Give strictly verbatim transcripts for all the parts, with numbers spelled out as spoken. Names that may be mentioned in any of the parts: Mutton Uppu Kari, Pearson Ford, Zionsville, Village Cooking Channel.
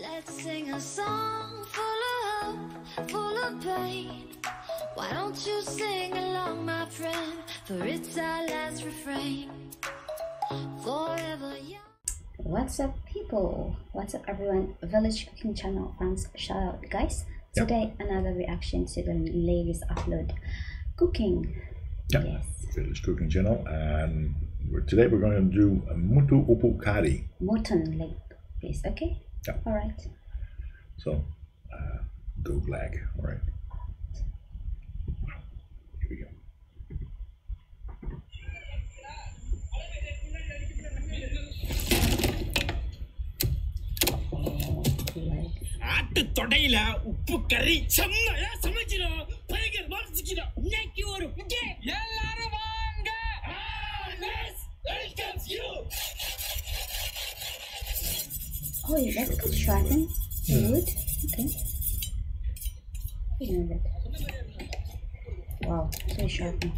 Let's sing a song full of hope, full of pain. Why don't you sing along, my friend? For it's our last refrain. Forever young. What's up, people? What's up, everyone? Village Cooking Channel fans, shout out, guys. Yep. Today, another reaction to the latest upload, cooking. Yep. Yes. Village Cooking Channel, and we're, today we're going to do a Mutton Uppu Kari. Mutton leg piece, okay? Yeah. All right. So, uh, go leg. All right. Here we go. Oh, yeah, that's good sharpen. Yeah. Wood. Okay. You know that. Wow, so sharpen.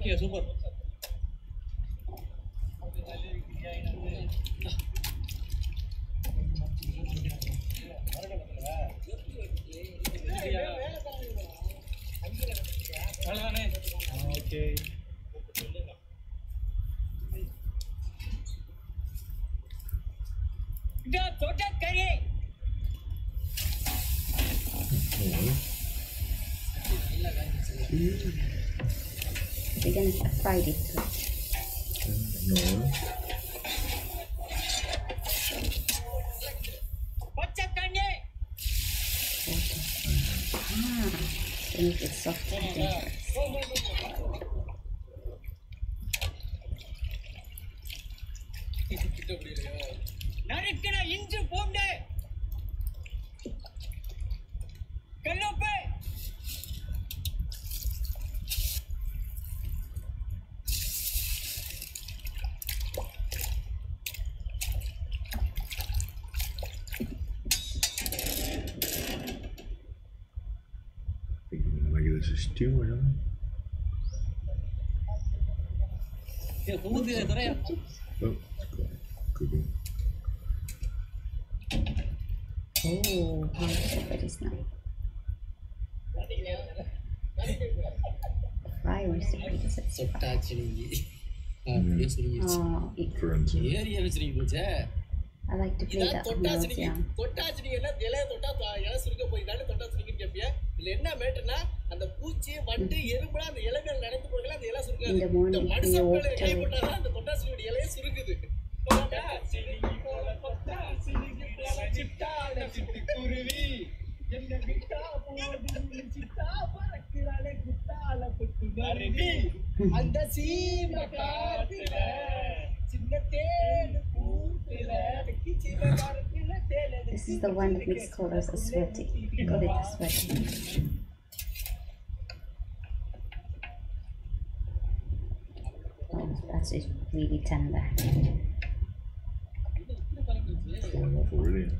Okay, super. Okay. We're gonna fry it too. No. Ah, we need it soft and dangerous. This is stew or something? Yeah, what do you think? Oh, cooking. Oh, how separate is now? Why was it separate? Is it separate? Oh, it's separate. I like to play that when I was young. In the morning, in the old time. This is the one that makes colors sweaty. We call it sweaty. Oh, that's it, really tender. It's falling off already.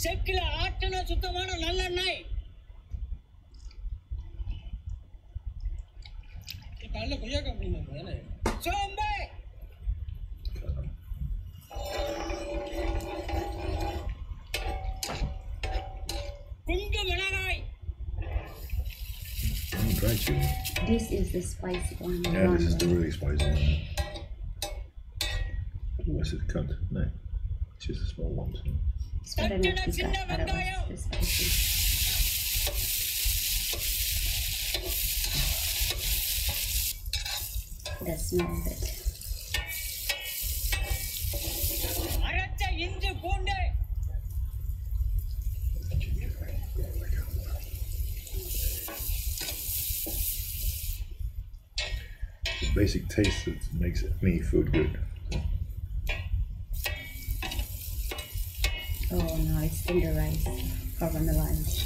செக்கில ஆட்டன சுத்தமான நல்லெண்ணெய். காலைல கொய்யா copy தானே. சோம்பே குண்டு மிளகாய். This is the spicy one. Yeah, one. This is the really spicy one. Oh, this is cut. No, it's just a small one. So. It's better not to cut, otherwise it's too spicy. The smell of it. It's the basic taste that makes any food good. Oh no, it's tenderized or caramelized.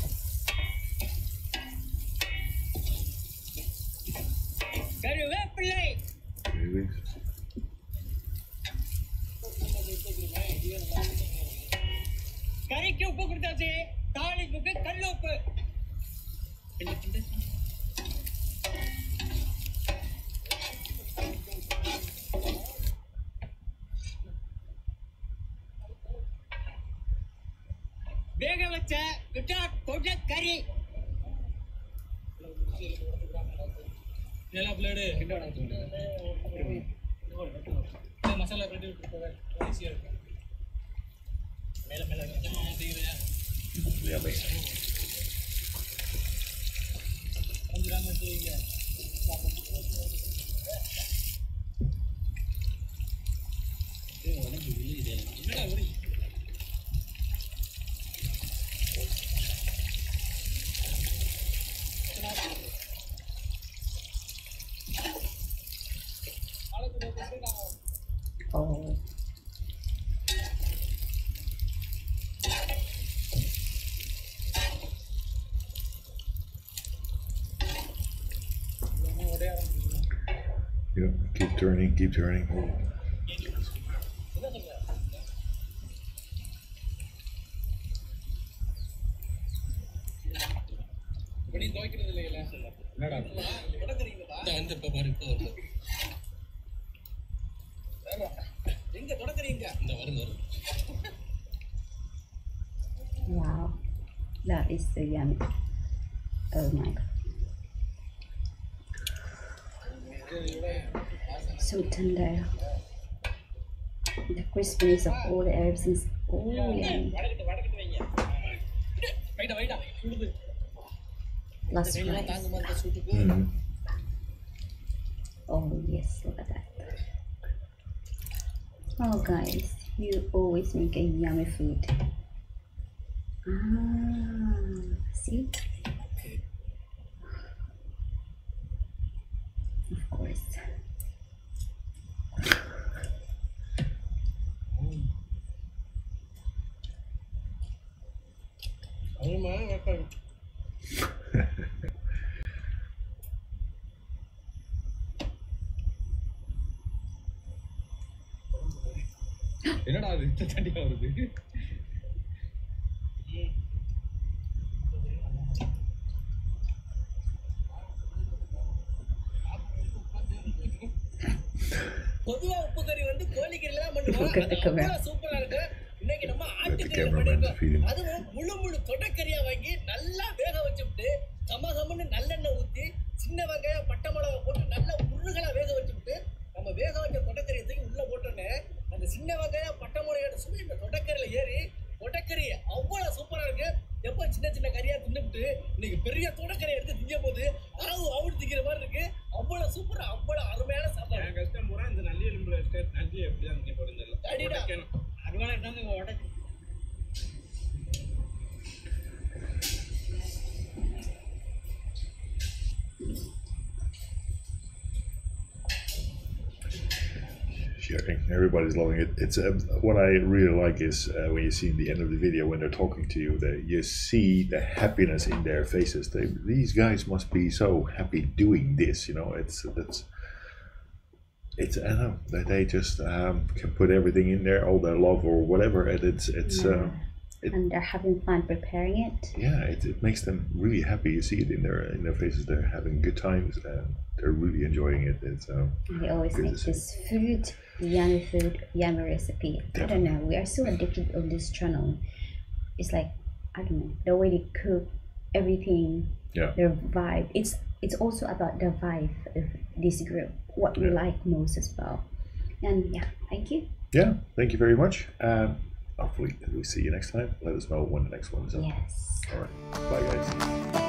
Begavacha, Gutak, Kodak, Curry. Yellow blood, hit on the muscle of the year. Melamalan. Oh. Yeah, keep turning, keep turning. Wow, that is so yummy. Oh my god. So tender. The crispiness of all the herbs is all yummy. Plus rice. Mm-hmm. Oh yes, look at that. Oh guys, you always make a yummy food. Ah, see? Of course. Look at the camera. Let the cameraman feed him. Everybody's loving it. It's um, what I really like is uh, when you see in the end of the video when they're talking to you, that you see the happiness in their faces. They, these guys must be so happy doing this. You know, it's that's it's I don't know that they just um, can put everything in there, all their love or whatever, and it's it's yeah. um, it, and they're having fun preparing it. Yeah, it, it makes them really happy. You see it in their in their faces. They're having good times and they're really enjoying it. And so and they always make this food, yummy food, yummy recipe. Definitely. I don't know. We are so addicted on this channel. It's like, I don't know, the way they cook everything. Yeah. Their vibe. It's it's also about the vibe of this group. What we yeah. like most as well. And yeah, thank you. Yeah, thank you very much. Um, hopefully we'll see you next time. Let us know when the next one is up. Yes. All right. Bye, guys.